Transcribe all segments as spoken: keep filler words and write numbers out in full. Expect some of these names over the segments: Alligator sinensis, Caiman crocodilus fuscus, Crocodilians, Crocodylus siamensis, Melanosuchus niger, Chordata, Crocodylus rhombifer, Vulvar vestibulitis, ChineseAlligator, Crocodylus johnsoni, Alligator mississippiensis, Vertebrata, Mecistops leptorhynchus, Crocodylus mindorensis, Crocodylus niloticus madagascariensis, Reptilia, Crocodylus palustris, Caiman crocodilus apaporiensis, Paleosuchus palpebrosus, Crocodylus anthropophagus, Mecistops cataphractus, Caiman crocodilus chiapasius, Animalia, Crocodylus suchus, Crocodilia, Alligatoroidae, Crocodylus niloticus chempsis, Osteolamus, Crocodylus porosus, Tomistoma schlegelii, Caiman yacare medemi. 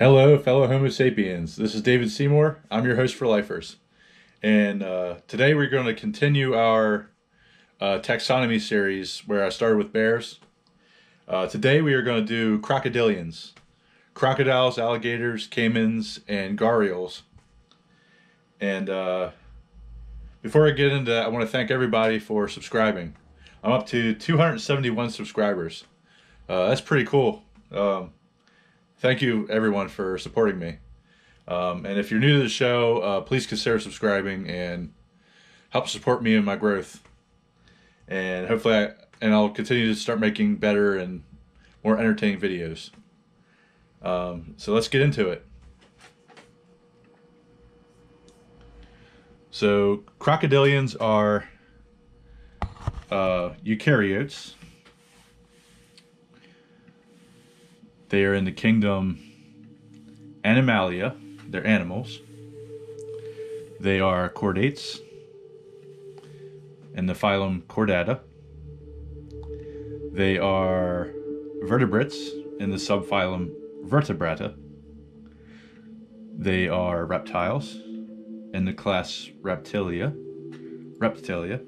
Hello, fellow Homo sapiens. This is David Seymour. I'm your host for Lifers. And uh, today we're going to continue our uh, taxonomy series where I started with bears. Uh, today we are going to do crocodilians, crocodiles, alligators, caimans, and gharials. And uh, before I get into that, I want to thank everybody for subscribing. I'm up to two hundred seventy-one subscribers. Uh, that's pretty cool. Um, Thank you, everyone, for supporting me. Um, and if you're new to the show, uh, please consider subscribing and help support me in my growth. And hopefully, I, and I'll continue to start making better and more entertaining videos. Um, so let's get into it. So crocodilians are uh, eukaryotes. They are in the kingdom Animalia. They're animals. They are chordates in the phylum Chordata. They are vertebrates in the subphylum Vertebrata. They are reptiles in the class Reptilia. Reptilia.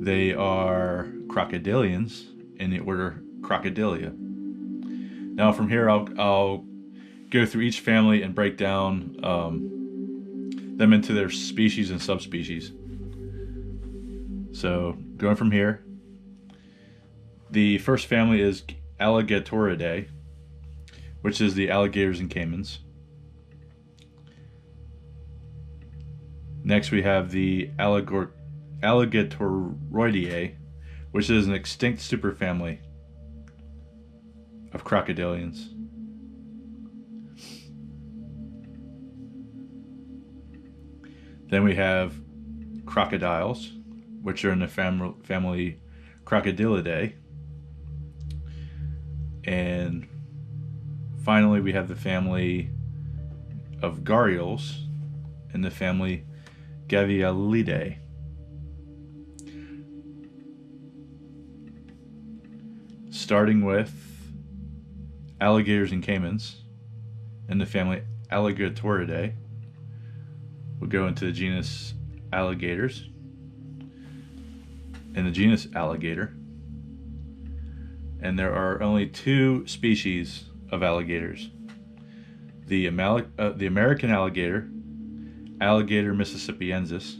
They are crocodilians in the order Crocodilia. Now from here, I'll, I'll go through each family and break down um, them into their species and subspecies. So going from here, the first family is Alligatoridae, which is the alligators and caimans. Next we have the Alligor- Alligatoroidae, which is an extinct superfamily of crocodilians. Then we have crocodiles, which are in the fam family Crocodilidae. And finally we have the family of gharials in the family Gavialidae. Starting with alligators and caimans in the family Alligatoridae. We'll go into the genus alligators and the genus alligator. And there are only two species of alligators. The, Amal uh, the American alligator, Alligator mississippiensis,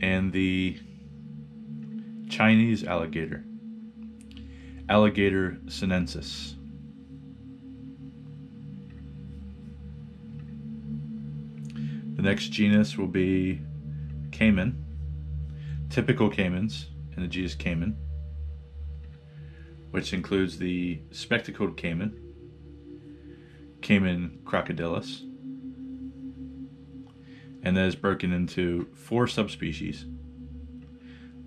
and the Chinese alligator, Alligator sinensis. The next genus will be caiman, typical caimans in the genus Caiman, which includes the spectacled caiman, Caiman crocodilus, and that is broken into four subspecies.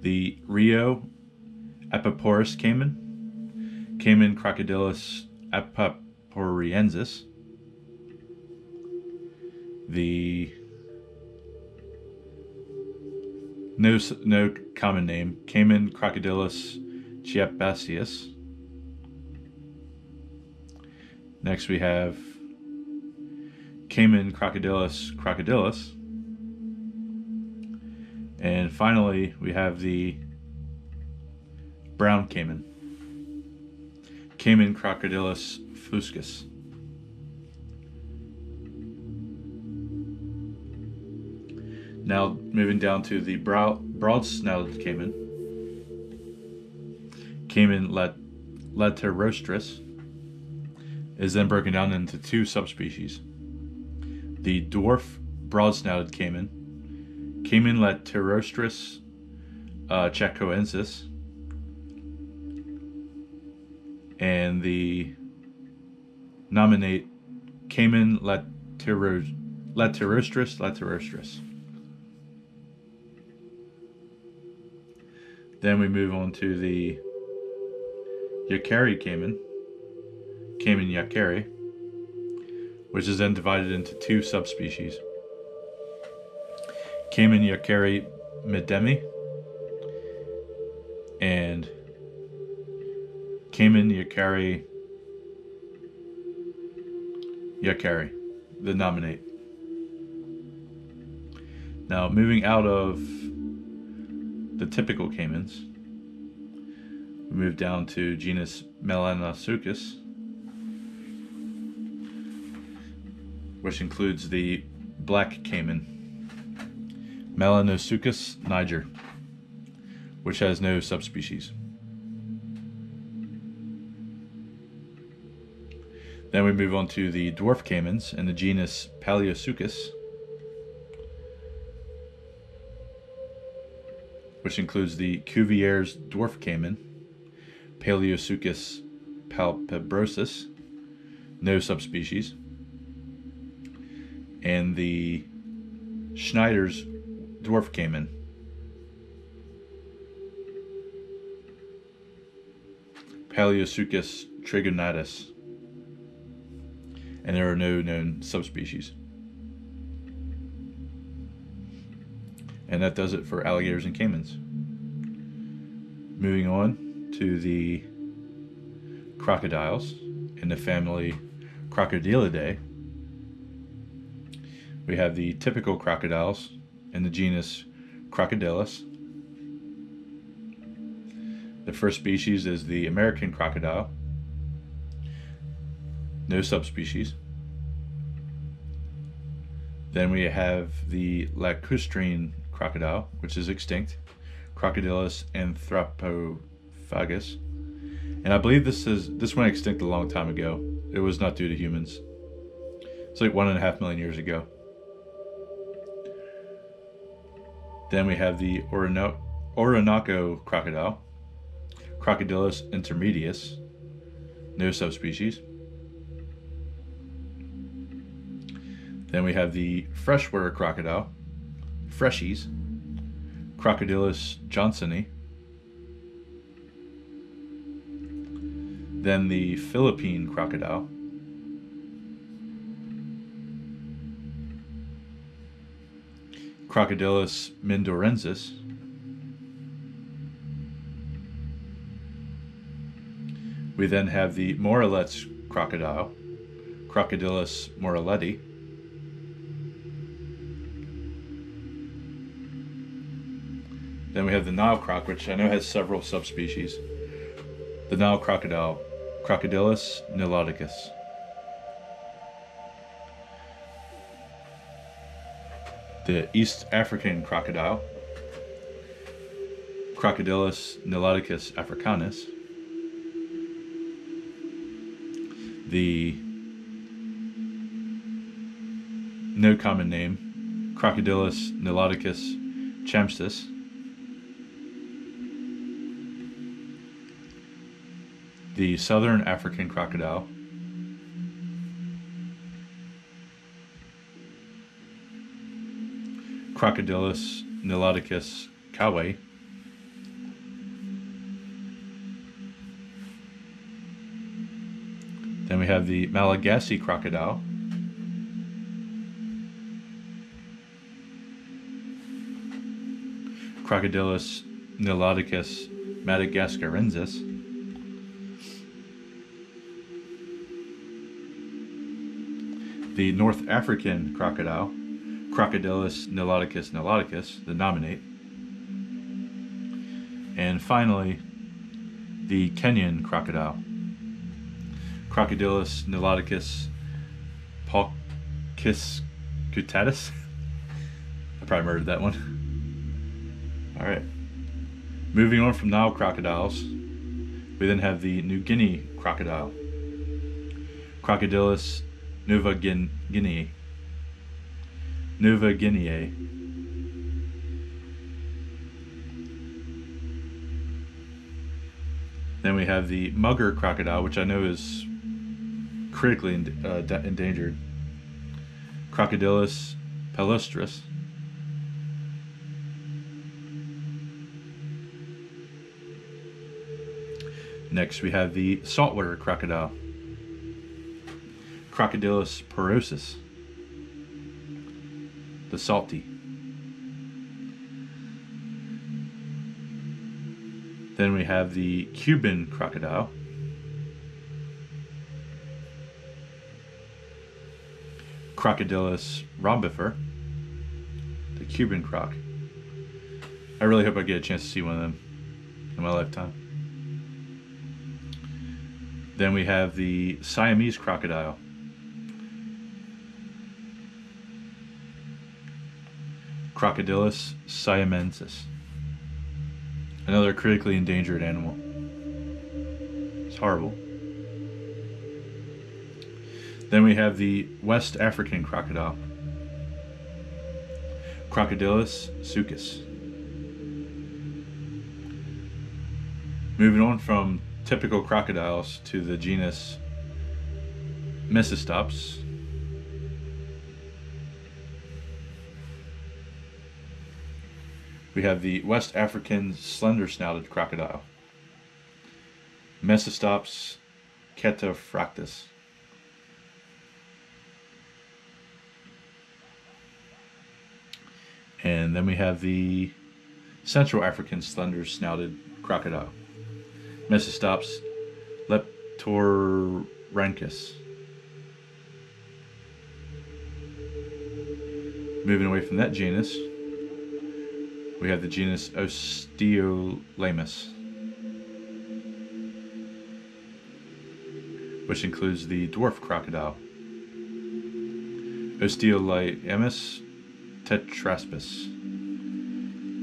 The Rio apaporiensis caiman, Caiman crocodilus apaporiensis, the no no common name Caiman crocodilus chiapasius. Next we have Caiman crocodilus crocodilus, and finally we have the brown caiman, Caiman crocodilus fuscus. Now moving down to the broad-snouted caiman, Caiman lat latirostris, is then broken down into two subspecies. The dwarf broad-snouted caiman, Caiman latirostris uh, chacoensis, and the nominate Caiman latirostris latirostris. Then we move on to the yacare Caiman, Caiman yacare, which is then divided into two subspecies, Caiman yacare medemi and Caiman yacare Yacare, the nominate. Now, moving out of the typical caimans, we move down to genus Melanosuchus, which includes the black caiman, Melanosuchus niger, which has no subspecies. Then we move on to the dwarf caimans in the genus Paleosuchus, which includes the Cuvier's dwarf caiman, Paleosuchus palpebrosus, no subspecies, and the Schneider's dwarf caiman. Paleosuchus trigonatus, and there are no known subspecies. And that does it for alligators and caimans. Moving on to the crocodiles in the family Crocodilidae, we have the typical crocodiles in the genus Crocodylus. The first species is the American crocodile, no subspecies. Then we have the lacustrine crocodile, which is extinct, Crocodylus anthropophagus, and I believe this is this went extinct a long time ago. It was not due to humans. It's like one and a half million years ago. Then we have the Orinoco, Orinoco crocodile, Crocodylus intermedius, no subspecies. Then we have the freshwater crocodile, Freshies, Crocodylus johnsoni. Then the Philippine crocodile. Crocodylus mindorensis. We then have the Morelette's crocodile, Crocodylus moraletti. Then we have the Nile croc, which I know has several subspecies. The Nile crocodile, Crocodylus niloticus. The East African crocodile, Crocodylus niloticus africanus. The no common name, Crocodylus niloticus chempsis. The Southern African crocodile, Crocodylus niloticus cawei. Then we have the Malagasy crocodile, Crocodylus niloticus madagascariensis. The North African crocodile, Crocodylus niloticus niloticus, the nominate. And finally, the Kenyan crocodile, Crocodylus niloticus pauciscutatus. I probably murdered that one. All right. Moving on from Nile crocodiles, we then have the New Guinea crocodile, Crocodylus Nova Guinea, Nova Guinea. Then we have the mugger crocodile, which I know is critically uh, endangered, Crocodylus palustris. Next we have the saltwater crocodile, Crocodylus porosus, the salty. Then we have the Cuban crocodile, Crocodylus rhombifer, the Cuban croc. I really hope I get a chance to see one of them in my lifetime. Then we have the Siamese crocodile. Crocodylus siamensis. Another critically endangered animal. It's horrible. Then we have the West African crocodile. Crocodylus suchus. Moving on from typical crocodiles to the genus Mecistops. We have the West African slender-snouted crocodile, Mecistops cataphractus. And then we have the Central African slender-snouted crocodile, Mecistops leptorhynchus. Moving away from that genus, we have the genus Osteolamus, which includes the dwarf crocodile, Osteolamus tetraspis,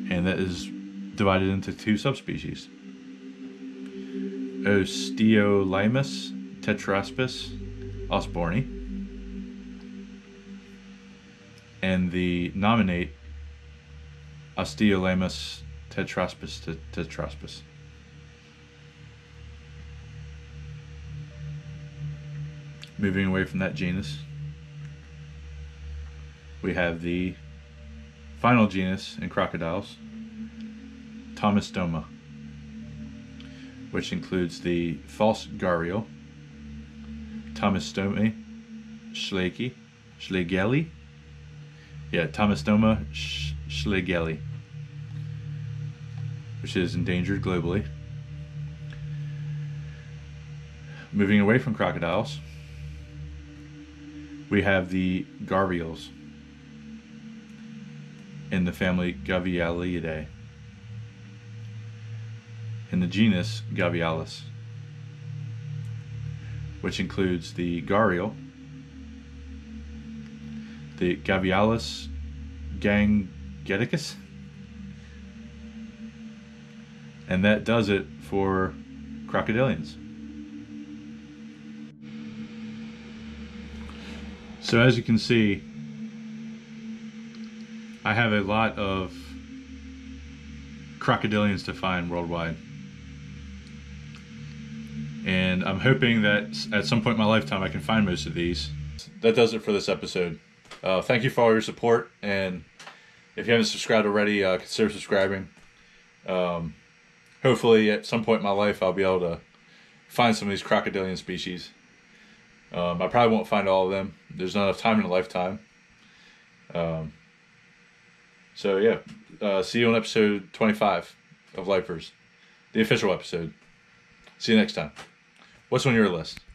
and that is divided into two subspecies, Osteolamus tetraspis osborni, and the nominate Osteolamus tetraspis te tetraspis. Moving away from that genus, we have the final genus in crocodiles, Tomistoma, which includes the false gharial, Tomistoma schlegelii, schlegelii, yeah, Tomistoma sh schlegelii, which is endangered globally. Moving away from crocodiles, we have the Gharials in the family Gavialidae, in the genus Gavialus, which includes the gharial, the Gavialus gangeticus, and that does it for crocodilians. So as you can see, I have a lot of crocodilians to find worldwide, and I'm hoping that at some point in my lifetime I can find most of these. That does it for this episode. Uh, thank you for all your support, and if you haven't subscribed already, uh, consider subscribing. Um, hopefully at some point in my life I'll be able to find some of these crocodilian species. Um, I probably won't find all of them. There's not enough time in a lifetime. Um, so yeah, uh, see you on episode twenty-five of Lifers, the official episode. See you next time. What's on your list?